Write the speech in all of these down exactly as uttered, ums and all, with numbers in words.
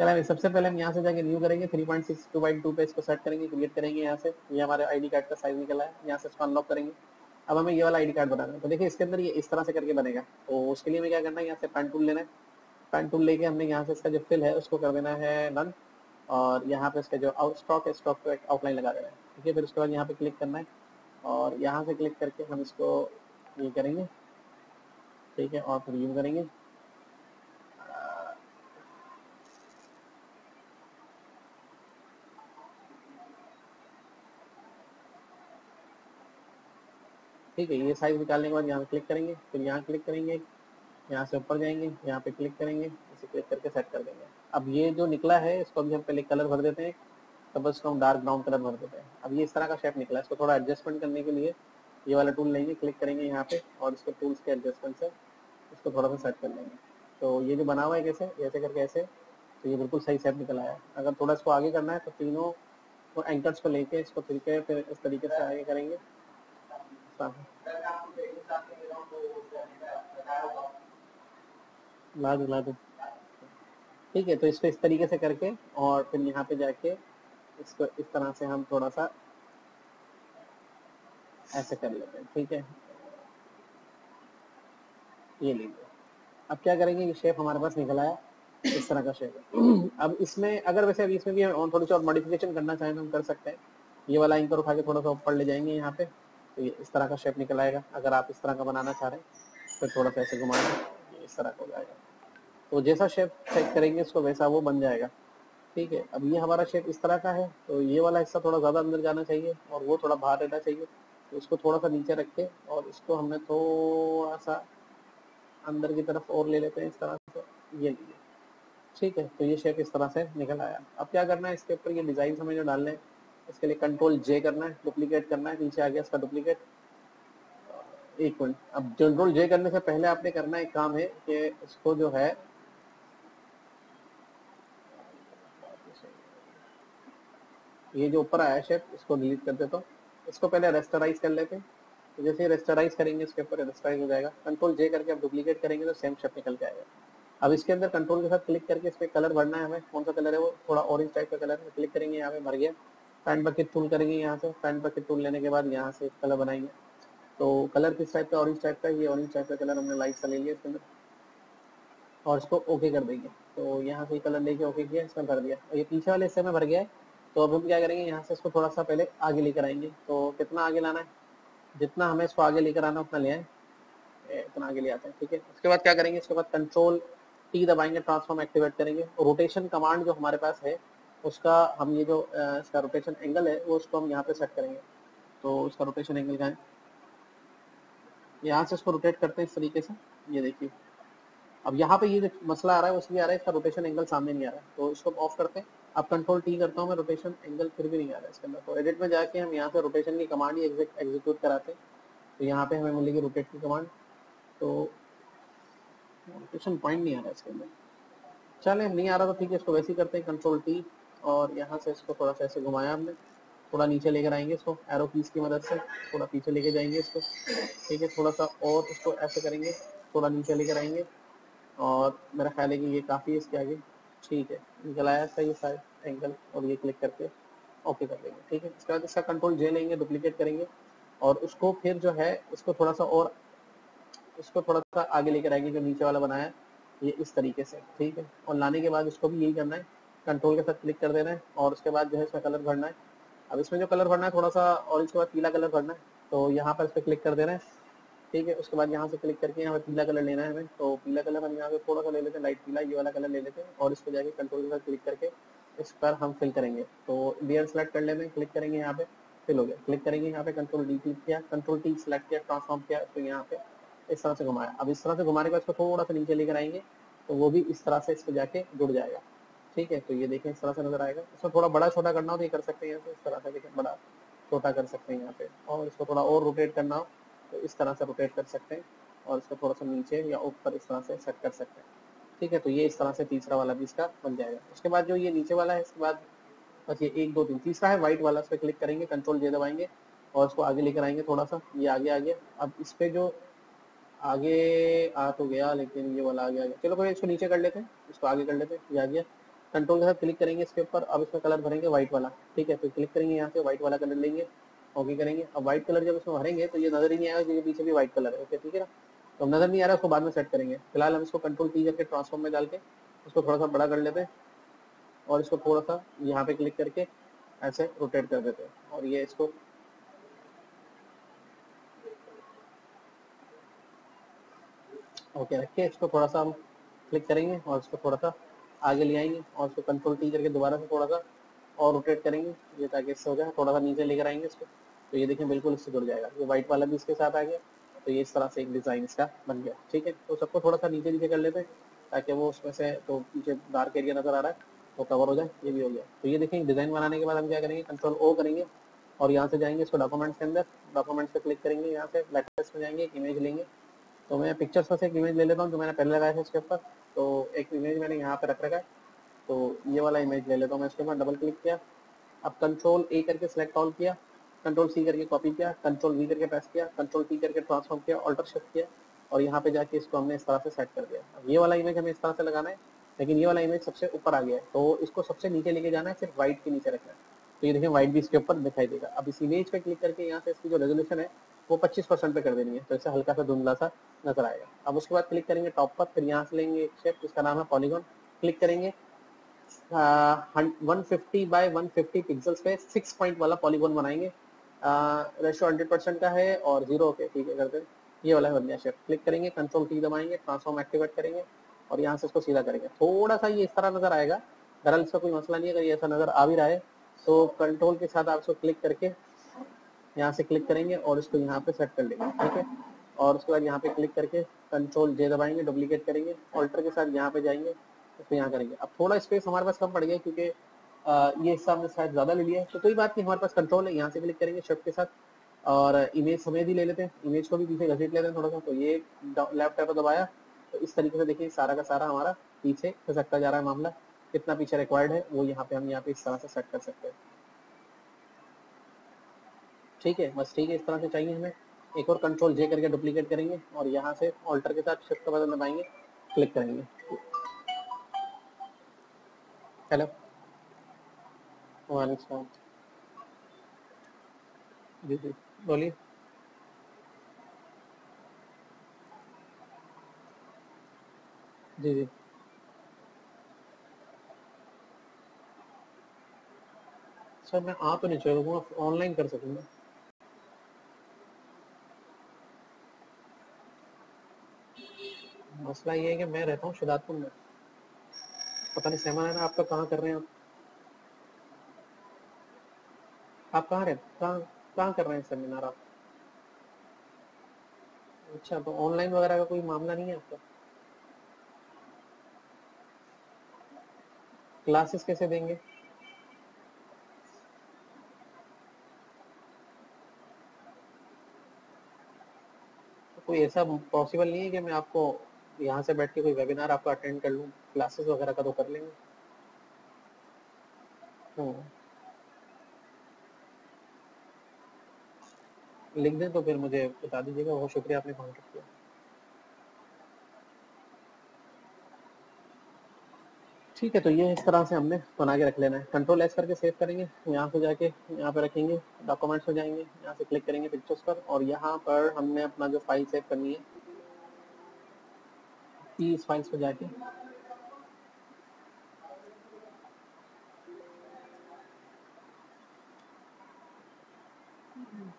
चला सबसे पहले हम यहाँ से जाके न्यू करेंगे, three point six two by two पे इसको सेट करेंगे, क्रिएट करेंगे यहाँ से। ये हमारे आईडी कार्ड का साइज निकला है, यहाँ से इसको अनलॉक करेंगे। अब हमें ये वाला आईडी कार्ड बनाना है, तो देखिए इसके अंदर ये इस तरह से करके बनेगा। तो उसके लिए हमें क्या करना है, यहाँ से पैन टूल लेना है। पैन टूल लेके हमने यहाँ से इसका जो फिल है उसको कर देना है नन, और यहाँ पे इसका जो आउट स्टॉक है स्टॉक को एक आउटलाइन लगा देना है, ठीक है। फिर उसके बाद यहाँ पे क्लिक करना है और यहाँ से क्लिक करके हम इसको ये करेंगे, ठीक है, और फिर रिव्यू करेंगे। ठीक है, ये साइज निकालने के बाद यहाँ क्लिक करेंगे, फिर यहाँ क्लिक करेंगे, यहाँ से ऊपर जाएंगे, यहाँ पे क्लिक करेंगे, इसे क्लिक करके सेट कर देंगे। अब ये जो निकला है इसको अभी हम पहले कलर भर देते हैं, तो बस इसको हम डार्क ब्राउन कलर भर देते हैं। अब ये इस तरह का शेप निकला है, इसको थोड़ा एडजस्टमेंट करने के लिए ये वाला टूल लेंगे, क्लिक करेंगे यहाँ पे और इसके टूल्स के एडजस्टमेंट से इसको थोड़ा सा सेट कर लेंगे। तो ये जो बना हुआ है कैसे ऐसे करके ऐसे, तो ये बिल्कुल सही शेप निकला है। अगर थोड़ा इसको आगे करना है तो तीनों तो एंकर्स को लेके इसको फिर के फिर इस तरीके से आगे करेंगे। ला दो ला दो ठीक है, तो इसको इस तरीके से करके और फिर यहाँ पे जाके इसको इस तरह से हम थोड़ा सा ऐसे कर लेते हैं, ठीक है, ये लीजिए। अब क्या करेंगे, ये शेप हमारे पास निकला है, इस तरह का शेप है। अब इसमें अगर वैसे अभी इसमें भी हम थोड़ी सी और मॉडिफिकेशन करना चाहें तो हम कर सकते हैं। ये वाला एंकर उठा के थोड़ा सा ऊपर ले जाएंगे यहाँ पे, तो ये इस तरह का शेप निकल आएगा। अगर आप इस तरह का बनाना चाह रहे हैं तो थोड़ा सा ऐसे घुमाएंगे, इस तरह का हो जाएगा। तो जैसा शेप सेट करेंगे इसको वैसा वो बन जाएगा, ठीक है। अब ये हमारा शेप इस तरह का है, तो ये वाला हिस्सा थोड़ा ज़्यादा अंदर जाना चाहिए और वो थोड़ा बाहर रहना चाहिए। तो इसको थोड़ा सा नीचे रख के और इसको हमने थोड़ा सा अंदर की तरफ और ले लेते हैं, इस तरह से, ये लीजिए, ठीक है। तो ये शेप इस तरह से निकल आया। अब क्या करना है, इसके ऊपर ये डिज़ाइन हमें जो डालने हैं इसके लिए कंट्रोल जे करना है, डुप्लीकेट करना है, नीचे आ गया इसका डुप्लीकेट। एक मिनट, अब कंट्रोल जे करने से पहले आपने करना एक काम है कि इसको जो है ये जो ऊपर आया शेप इसको डिलीट कर देता हूँ। इसको पहले रेस्टराइज कर लेते हैं, तो जैसे रेस्टराइज करेंगे इसके ऊपर रेस्टराइज हो जाएगा। कंट्रोल जे करके आप डुप्लीकेट करेंगे तो सेम शेप निकल के आएगा। अब इसके अंदर कंट्रोल के साथ क्लिक करके इस पर कलर भरना है हमें, कौन सा कलर है वो, थोड़ा ऑरेंज टाइप का कलर है, क्लिक करेंगे, यहाँ पे भर गया। पैंट बकेट टूल करेंगे, यहाँ से पैंट बकेट टूल लेने के बाद यहाँ से कलर बनाएंगे। तो कलर किस टाइप का, ऑरेंज टाइप का, ये ऑरेंज टाइप का कलर हमने लाइट का ले लिया इसके अंदर और इसको ओके कर देंगे। तो यहाँ से कलर लेके ओके किया, इसमें भर दिया, ये पीछे वाले हिस्से में भर गया है। तो अब हम क्या करेंगे, यहाँ से इसको थोड़ा सा पहले आगे लेकर आएंगे। तो कितना आगे लाना है, जितना हमें इसको आगे लेकर आना उतना ले आए, इतना आगे ले आते हैं, ठीक है। उसके बाद क्या करेंगे, इसके बाद कंट्रोल टी दबाएंगे, ट्रांसफॉर्म एक्टिवेट करेंगे। रोटेशन कमांड जो हमारे पास है उसका हम ये जो इसका रोटेशन एंगल है वो उसको हम यहाँ पे सेट करेंगे। तो उसका रोटेशन एंगल क्या है, यहाँ से इसको रोटेट करते हैं इस तरीके से, ये देखिए। अब यहाँ पे ये जो मसला आ रहा है उसमें आ रहा है इसका रोटेशन एंगल सामने नहीं आ रहा है, तो इसको ऑफ करते हैं। अब कंट्रोल टी करता हूँ मैं, रोटेशन एंगल फिर भी नहीं आ रहा है इसके अंदर। तो एडिट में जाके हम यहाँ से रोटेशन की कमांड ही एग्जीक्यूट कराते हैं। तो यहाँ पे हमें मिलेगी रोटेट की कमांड। तो रोटेशन पॉइंट नहीं आ रहा है इसके अंदर, चले नहीं आ रहा तो ठीक है, इसको वैसे ही करते हैं, कंट्रोल टी, और यहाँ से इसको थोड़ा सा ऐसे घुमाया हमने, थोड़ा नीचे लेकर आएंगे इसको एरो पीस की मदद से, थोड़ा पीछे लेके जाएंगे इसको, ठीक है, थोड़ा सा और इसको ऐसे करेंगे, थोड़ा नीचे लेकर आएंगे, और मेरा ख्याल है कि ये काफ़ी इसके आगे, ठीक है, निकल आया इसका ये साइड एंगल। और ये क्लिक करके ओके कर देंगे, ठीक है। इसके बाद इसका कंट्रोल जे लेंगे, डुप्लीकेट करेंगे और उसको फिर जो है इसको थोड़ा सा और इसको थोड़ा सा आगे लेकर आएंगे, जो नीचे वाला बनाया ये इस तरीके से, ठीक है। और लाने के बाद इसको भी यही करना है, कंट्रोल के साथ क्लिक कर देना है और उसके बाद जो है इसमें कलर भरना है। अब इसमें जो कलर भरना है थोड़ा सा और इसके बाद पीला कलर भरना है, तो यहाँ पर इस पर क्लिक कर देना है, ठीक है। उसके बाद यहाँ से क्लिक करके यहाँ पर पीला कलर लेना है हमें, तो पीला कलर हम यहाँ पे थोड़ा सा ले लेते हैं, लाइट पीला ये वाला कलर ले लेते हैं और इस पर जाके कंट्रोल के साथ क्लिक करके इस पर हम फिल करेंगे। तो लेयर सेलेक्ट कर लेते हैं, क्लिक करेंगे, यहाँ पे फिल हो गया। क्लिक करेंगे, यहाँ पे कंट्रोल डी क्लिक किया, कंट्रोल टी सेलेक्ट किया, ट्रांसफॉर्म किया, तो यहाँ पे इस तरह से घुमाया। अब इस तरह से घुमाने के बाद इसको थोड़ा सा नीचे लेकर आएंगे तो वो भी इस तरह से इस पर जाके जुड़ जाएगा, ठीक है। तो ये देखें इस तरह से नजर आएगा। इसमें थोड़ा बड़ा छोटा करना हो तो ये कर सकते हैं, यहाँ पे इस तरह से देखें बड़ा छोटा कर सकते हैं यहाँ पे, और इसको थोड़ा और रोटेट करना हो तो इस तरह से रोटेट कर सकते हैं और इसको थोड़ा सा नीचे या ऊपर इस तरह से सेट कर सकते हैं, ठीक है। तो ये इस तरह से तीसरा वाला भी इसका बन जाएगा। उसके बाद जो ये नीचे वाला है इसके बाद बस ये एक दो तीन तीसरा है व्हाइट वाला, उस पर क्लिक करेंगे, कंट्रोल जे दबाएंगे और उसको आगे लेकर आएंगे थोड़ा सा, ये आगे आ गया। अब इस पर जो आगे आ तो गया लेकिन ये वाला आगे आ गया, चलो कोई इसको नीचे कर लेते हैं, इसको आगे कर लेते हैं, ये आ गया। कंट्रोल के साथ क्लिक करेंगे इसके ऊपर। अब इसमें कलर भरेंगे व्हाइट वाला, ठीक है। फिर क्लिक करेंगे यहाँ से व्हाइट वाला कलर लेंगे, ओके करेंगे। अब व्हाइट कलर जब इसमें भरेंगे तो ये नजर ही नहीं आएगा क्योंकि पीछे भी व्हाइट कलर है, ओके ठीक है ना। तो नजर नहीं आ रहा उसको बाद में सेट करेंगे। फिलहाल हम इसको कंट्रोल पी करके ट्रांसफॉर्म में डाल के उसको थोड़ा सा बड़ा कर लेते हैं और इसको थोड़ा सा यहाँ पे क्लिक करके ऐसे रोटेट कर देते हैं और ये इसको ओके रखिए। इसको थोड़ा सा हम क्लिक करेंगे और इसको थोड़ा सा आगे ले आएंगे और उसको कंट्रोल टी करके दोबारा से थोड़ा सा और रोटेट करेंगे ये, ताकि इससे हो जाए। थोड़ा सा नीचे लेकर आएंगे इसको, तो ये देखें बिल्कुल इससे जुड़ जाएगा। ये व्हाइट वाला भी इसके साथ आ गया, तो ये इस तरह से एक डिज़ाइन इसका बन गया, ठीक है। तो सबको थोड़ा सा नीचे नीचे कर लेते हैं ताकि वो उसमें से, तो पीछे डार्क एरिया नज़र आ रहा है वो कवर हो जाए, ये भी हो गया। तो ये देखें डिज़ाइन बनाने के बाद हम क्या करेंगे, कंट्रोल ओ करेंगे और यहाँ से जाएंगे इसको डॉक्यूमेंट्स के अंदर। डॉक्यूमेंट्स पर क्लिक करेंगे, यहाँ से लेटेस्ट में जाएंगे, एक इमेज लेंगे। तो मैं पिक्चर्स में से एक इमेज ले लेता हूँ जो मैंने पहले लगाया था इसके ऊपर। तो एक इमेज मैंने यहाँ पर रख रखा है, तो ये वाला इमेज ले लेता हूँ मैं। इसके ऊपर डबल क्लिक किया, अब कंट्रोल ए करके सिलेक्ट ऑल किया, कंट्रोल सी करके कॉपी किया, कंट्रोल वी करके पेस्ट किया, कंट्रोल टी करके ट्रांसफॉर्म किया, ऑल्टर शिफ्ट किया और यहाँ पे जाके इसको हमने इस तरह से सेट कर दिया। अब ये वाला इमेज हमें इस तरह से लगाना है, लेकिन ये वाला इमेज सबसे ऊपर आ गया है तो इसको सबसे नीचे लेके जाना है, सिर्फ व्हाइट के नीचे रखना है। तो ये देखिए व्हाइट भी इसके ऊपर दिखाई देगा। अब इस इमेज पर क्लिक करके यहाँ से इसकी जो रेजोल्यूशन है वो पच्चीस परसेंट पे कर देनी है, तो इससे हल्का सा धुंधला सा नजर आएगा। अब उसके बाद क्लिक करेंगे टॉप पर, फिर यहाँ से लेंगे एक शेप जिसका नाम है पॉलीगॉन। क्लिक करेंगे एक सौ पचास बाय एक सौ पचास पिक्सल्स पे सिक्स पॉइंट वाला पॉलीगॉन बनाएंगे। रेशो हंड्रेड परसेंट का है और जीरो के, ठीक है करते हैं। ये वाला बन गया शेप। क्लिक करेंगे, कंट्रोल टी दबाएंगे, ट्रांसफॉर्म एक्टिवेट करेंगे और यहाँ से इसको सीधा करेंगे। थोड़ा सा ये इस तरह नजर आएगा, दरअसल इसका कोई मसला नहीं है। अगर ये ऐसा नजर आ भी रहा है तो कंट्रोल के साथ आप इसको क्लिक करके यहाँ से क्लिक करेंगे और इसको यहाँ पे सेट कर लेंगे, ठीक है। और उसके बाद यहाँ पे क्लिक करके कंट्रोल जे दबाएंगे, डुप्लीकेट करेंगे, ऑल्टर के साथ यहाँ पे जाएंगे, इसको यहाँ करेंगे। अब थोड़ा स्पेस हमारे पास कम पड़ गया क्योंकि ये हिस्सा हमने शायद ज़्यादा ले लिया है, तो कोई बात नहीं, हमारे पास कंट्रोल है। यहाँ से क्लिक करेंगे शिफ्ट के साथ और इमेज समेत ही ले लेते हैं, इमेज को भी पीछे घसीट लेते हैं थोड़ा सा। तो ये लेफ्ट टैब दबाया तो इस तरीके से देखिए सारा का सारा हमारा पीछे खिसकता जा रहा है मामला। कितना पीछे रिक्वायर्ड है वो यहाँ पे हम यहाँ पे इस तरह से सेट कर सकते हैं, ठीक है बस, ठीक है इस तरह से चाहिए हमें। एक और कंट्रोल जे करके डुप्लीकेट करेंगे और यहाँ से ऑल्टर के साथ शिफ्ट का बटन दबाएंगे, क्लिक करेंगे। हेलो वाले सॉन्ग जी जी बोलिए। जी जी सर मैं आप नहीं चाहूँगा, ऑनलाइन कर सकूँगा। मसला ये है कि मैं रहता हूँ शहदादपुर में, पता नहीं सहमान है ना आपका, कहाँ कर रहे हैं आप आप कहाँ रहे कहाँ कहाँ कर रहे हैं सेमिनार आप? अच्छा, तो ऑनलाइन वगैरह का कोई मामला नहीं है आपका? क्लासेस कैसे देंगे? तो कोई ऐसा पॉसिबल नहीं है कि मैं आपको यहाँ से बैठ के कोई वेबिनार आपका अटेंड कर लूँ? क्लासेस वगैरह का तो कर लेंगे। हम्म लिख दें तो फिर मुझे बता दीजिएगा। बहुत शुक्रिया आपने कॉन्टेक्ट किया, ठीक है। तो ये इस तरह से हमने बना के रख लेना है। कंट्रोल एस करके सेव करेंगे, यहाँ से जाके यहाँ पे रखेंगे, डॉक्यूमेंट्स हो जाएंगे, यहाँ से क्लिक करेंगे पिक्चर्स पर और यहाँ पर हमने अपना जो फाइल सेव करनी है इस फाइल्स पर जाके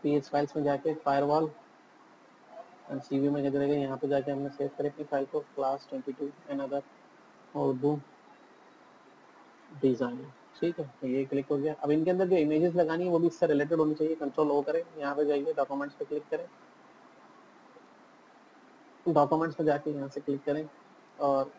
पीएस फाइल्स में जाके फायरवॉल एंड सीवी में जाते रहेगा। यहाँ पे जाके हमने सेव करी अपनी फाइल को, क्लास बाईस एंड अदर उर्दू डिजाइन, ठीक है। तो ये क्लिक हो गया। अब इनके अंदर जो इमेजेस लगानी है वो भी इससे रिलेटेड होनी चाहिए। कंट्रोल ओ करें, यहाँ पे जाइए डॉक्यूमेंट्स पे क्लिक करें, डॉक्यूमेंट्स में जाके यहाँ से क्लिक करें और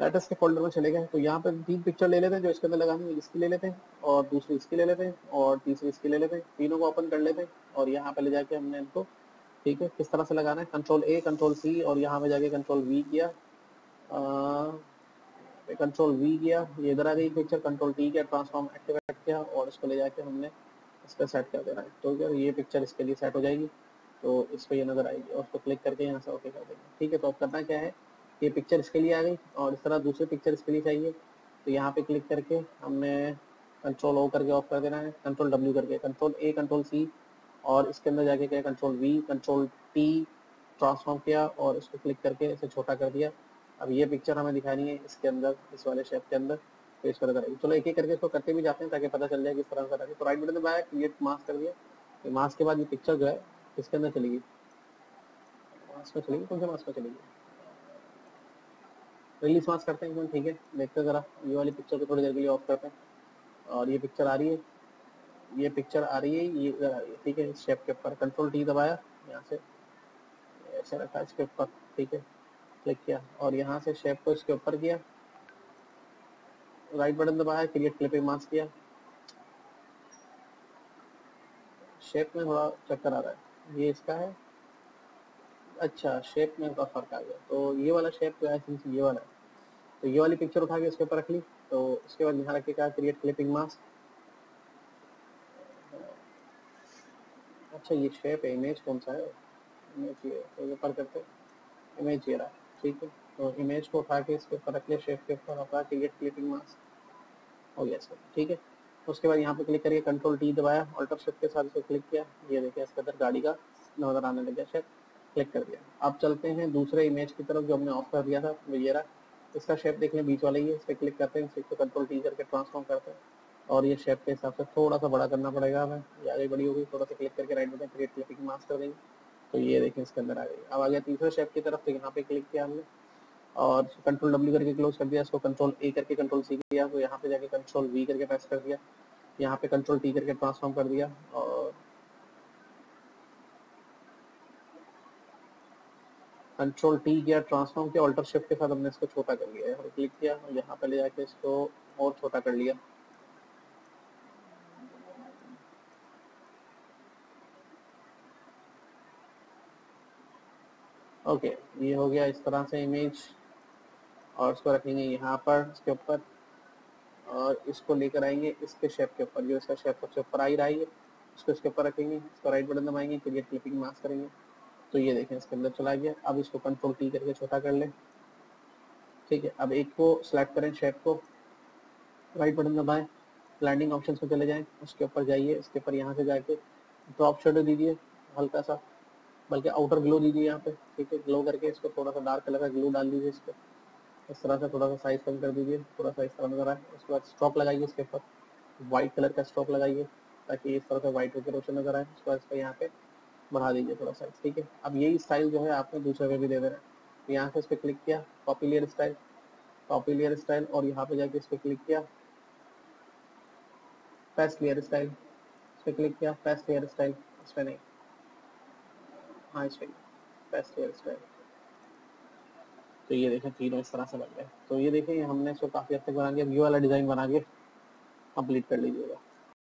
लेटेस्ट के फोल्डर में चले गए। तो यहाँ पे तीन पिक्चर ले लेते हैं जो इसके अंदर लगानी है, इसकी ले लेते हैं और दूसरी इसकी ले लेते हैं और तीसरी इसकी ले लेते हैं। तीनों को ओपन कर लेते हैं और यहाँ पे ले जाके हमने इनको, ठीक है, किस तरह से लगाना है, कंट्रोल ए कंट्रोल सी और यहाँ पे जाके कंट्रोल वी किया, कंट्रोल वी किया, ये इधर आ गई पिक्चर, कंट्रोल टी किया, ट्रांसफॉर्म एक्टिवेट किया और इसको ले जाके हमने इस पर सेट कर देना है। तो ये पिक्चर इसके लिए सेट हो जाएगी, तो इस पर यह नज़र आएगी और उसको क्लिक करके यहाँ से ओके कर देंगे, ठीक है। तो अब करना क्या है, ये पिक्चर इसके लिए आ गई और इस तरह दूसरी पिक्चर इसके लिए चाहिए। तो यहाँ पे क्लिक करके हमें कंट्रोल ओ करके ऑफ कर देना है, कंट्रोल डब्ल्यू करके, कंट्रोल ए कंट्रोल सी, और इसके अंदर जाके क्या control V control T transform किया और इसको क्लिक करके इसे छोटा कर दिया। अब ये पिक्चर हमें दिखानी है इसके अंदर, इस वाले शेप के अंदर, तो इस तरह चलो एक एक करके इसको करते भी जाते हैं ताकि पता चल जाए किस तरह से। तो राइट बटन दबाया, क्रिएट मास्क कर दिया, तो मास्क के बाद ये पिक्चर जो है इसके अंदर चलेगी। मास्क में चलेगी, कौन से मास्क में चलेगी, रिलीज मास्क करते हैं, ठीक है। देखते हैं जरा, ये वाली पिक्चर को थोड़ी देर के लिए ऑफ करते हैं और ये पिक्चर आ रही है, ये पिक्चर आ रही है, ये इधर आ रही है, ठीक है। इस शेप के ऊपर कंट्रोल टी दबाया, यहाँ से ऐसे रखा इसके ऊपर, ठीक है, क्लिक किया और यहाँ से शेप को इसके ऊपर किया, राइट बटन दबाया, क्रिएट क्लिपिंग मास्क किया। शेप में थोड़ा चक्कर आ रहा है, ये इसका है, अच्छा शेप में का फर्क आ गया। तो ये वाला शेप जो है ये वाला है, तो ये वाली पिक्चर उठा के इसके ऊपर रख ली। तो इसके बाद यहाँ रख के क्या क्रिएट क्लिपिंग मास्क, अच्छा ये शेप है, इमेज कौन सा है, इमेज ये, तो ये पर करते इमेज ये रहा, ठीक है। तो इमेज को उठा के इसके ऊपर रख लिया, शेप के ऊपर रखा, क्रिएट क्लिपिंग मास्क हो गया सर, ठीक है। उसके बाद यहाँ पे क्लिक करिए, कंट्रोल टी दबाया, अल्टर शिफ्ट के साथ इसको क्लिक किया, ये देखिए इसके अंदर गाड़ी का नजर आने लग गया शेप, क्लिक कर दिया। अब चलते हैं दूसरे इमेज की तरफ जो हमने ऑफ कर दिया था, तो ये रहा, इसका शेप देख लें बीच वाला ही है, इस पर क्लिक करते हैं, इसको कंट्रोल टी करके ट्रांसफॉर्म करते हैं और ये शेप के हिसाब से थोड़ा सा बड़ा करना पड़ेगा हमें, ये आगे बड़ी होगी, थोड़ा सा क्लिक करके right button create clipping mask कर देंगे, तो ये देखें इसके अंदर आ गई। अब आ गया तीसरे शेप की तरफ, तो यहाँ पे क्लिक किया हमने और कंट्रोल डब्ल्यू करके क्लोज कर दिया इसको, कंट्रोल ए करके कंट्रोल सी किया, तो यहाँ पे जाके कंट्रोल वी करके प्रेस कर दिया, यहाँ पे कंट्रोल टी करके ट्रांसफॉर्म कर दिया और कंट्रोल टी किया, ट्रांसफॉर्म किया, ऑल्टर शिफ्ट के साथ हमने इसको छोटा कर लिया, यहाँ पे क्लिक किया और यहाँ पे ले जाके इसको और छोटा कर लिया। ओके okay, ये हो गया इस तरह से इमेज और इसको रखेंगे यहाँ पर इसके ऊपर और इसको लेकर आएंगे इसके शेप के ऊपर, जो इसका शेप सबसे ऊपर आ ही रहा है इसको इसके ऊपर रखेंगे, इसको राइट बटन दबाएंगे, फिर ये क्लिपिंग मास्क करेंगे, तो ये देखें इसके अंदर चला गया। अब इसको कंट्रोल टी करके छोटा कर लें, ठीक है। अब एक को सेलेक्ट करें शेप को, राइट बटन दबाएँ, ब्लेंडिंग ऑप्शन को चले जाएँ, उसके ऊपर जाइए, इसके ऊपर यहाँ से जाके ड्रॉप शेडो दीजिए हल्का सा, बल्कि आउटर ग्लो दीजिए यहाँ पे, ठीक है, ग्लो करके इसको थोड़ा सा डार्क कलर का ग्लो डाल दीजिए इस पर, इस तरह से थोड़ा सा साइज कम कर दीजिए, थोड़ा सा इस तरह नजर आए। उसके बाद स्ट्रोक लगाइए इसके ऊपर, वाइट कलर का स्ट्रोक लगाइए ताकि इस तरह से वाइट होकर रोशन नजर आए। उसके बाद इसको यहाँ पे बढ़ा दीजिए थोड़ा सा, ठीक है। अब यही स्टाइल जो है आपने दूसरे में भी दे देना है, यहाँ से इस पर क्लिक किया, copy layer style, copy layer style और यहाँ पे जाके इस पर क्लिक किया, पेस्ट लेयर स्टाइल, इस पर क्लिक किया, पेस्ट लेयर स्टाइल, इस पर नहीं, हाँ इस पर पेस्ट लेयर स्टाइल। तो ये देखें तीनों इस तरह से बन गए। तो ये देखें हमने इसको काफ़ी हद तक बना दिया, व्यू वाला डिज़ाइन बना के कंप्लीट कर लीजिएगा।